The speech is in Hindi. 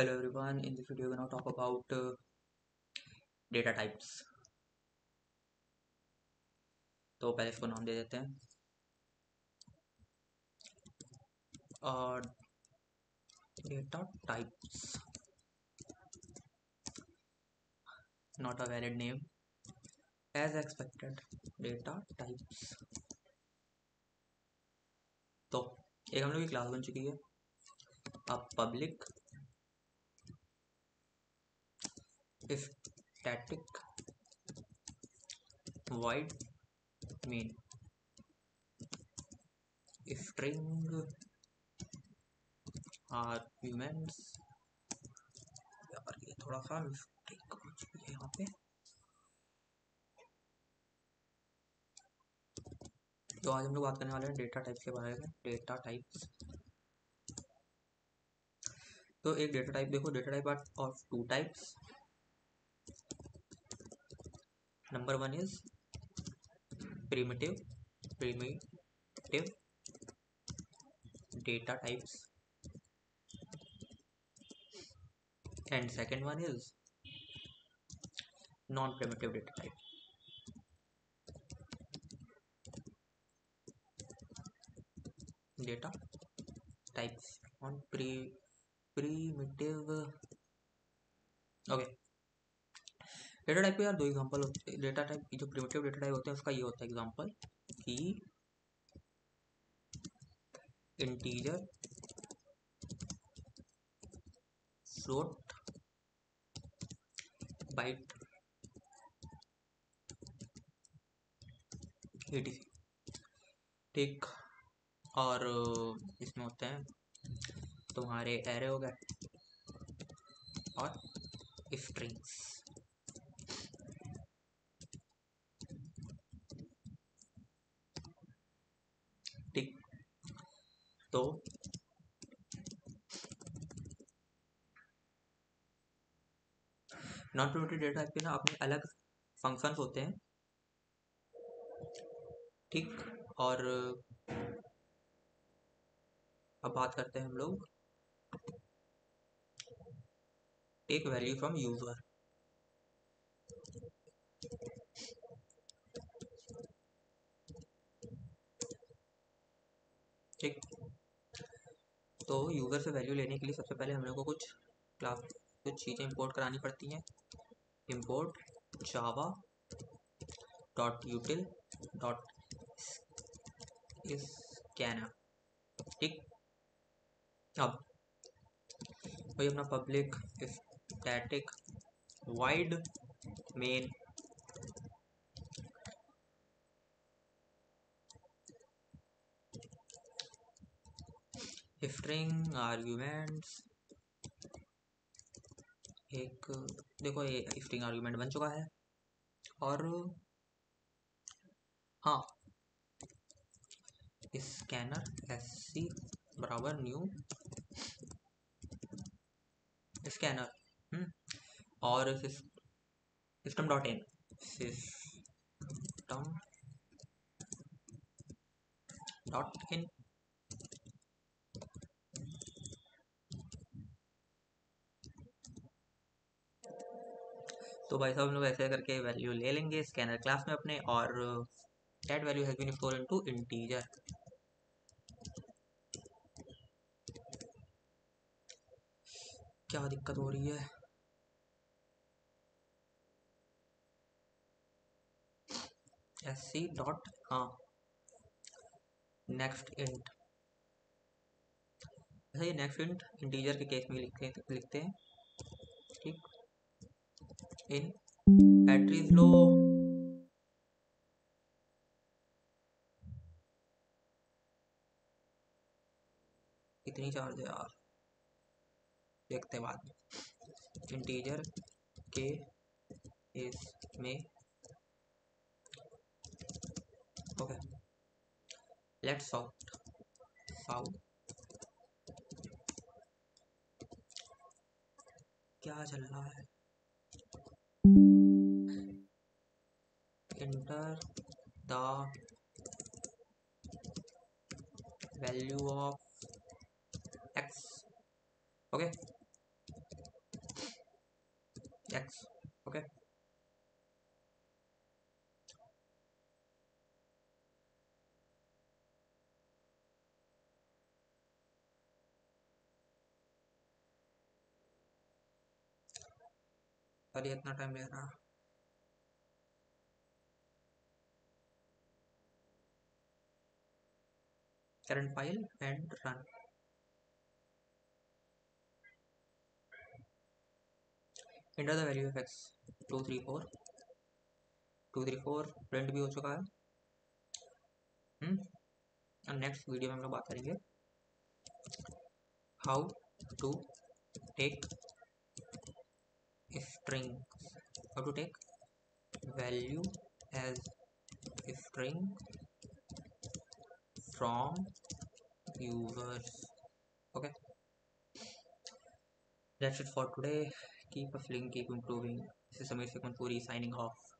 Hello everyone, in this video we're going to talk about data types। तो पहले इसको नाम दे देते हैं और data types, not a valid name as expected, data types। तो एक हम लोग की क्लास बन चुकी है। अब public static void main string arguments। यार ये थोड़ा सा मिस्टेक हो चुकी है यहाँ पे। तो आज हम लोग बात करने वाले हैं डेटा टाइप्स के बारे में। डेटा टाइप्स, तो एक डेटा टाइप देखो, data type are of two types. Number one is primitive data types and second one is non-primitive data type। data types on primitive, okay। Data type के यार दो एग्जांपल होते हैं। डेटा टाइप जो प्रिमिटिव डेटा टाइप होते हैं उसका ये होता है एग्जांपल कि इंटीजर, फ्लोट, बाइट, etc, ठीक। और इसमें होते हैं तुम्हारे एरे हो गए और स्ट्रिंग्स। तो नॉन प्रिमिटिव डेटा टाइप के ना अपने अलग फंक्शंस होते हैं, ठीक। और अब बात करते हैं हम लोग टेक वैल्यू फ्रॉम यूजर। तो यूज़र से वैल्यू लेने के लिए सबसे पहले हम लोग को कुछ चीज़ें इंपोर्ट करानी पड़ती हैं। इंपोर्ट java.util.scanner, ठीक। अब वही अपना public static void main string arguments. एक देखो ये स्ट्रिंग आर्ग्यूमेंट बन चुका है। और हाँ, स्कैनर sc बराबर न्यू स्कैनर और system.in तो भाई साहब हम लोग ऐसे करके वैल्यू ले लेंगे स्कैनर क्लास में अपने। और that value has been stored into integer, क्या दिक्कत हो रही है? sc डॉट हाँ नेक्स्ट इंट। ये नेक्स्ट इंट इंटीजर के केस में लिखते हैं, ठीक। इन बैटरी इज लो, इतनी चार्ज है यार, देखते बाद में। इंटीजर के इसमें ओके लेट्स सॉल्व। क्या चल रहा है? Enter the value of x, okay। x. Okay, अरे इतना टाइम ले रहा। Current file and run. Enter the value of X 234 print भी हो चुका है। और नेक्स्ट वीडियो में हम लोग बात करेंगे how to take string, how to take value as string from users. Okay, that's it for today. Keep a fling, keep improving. This is Amit Sengupta signing off.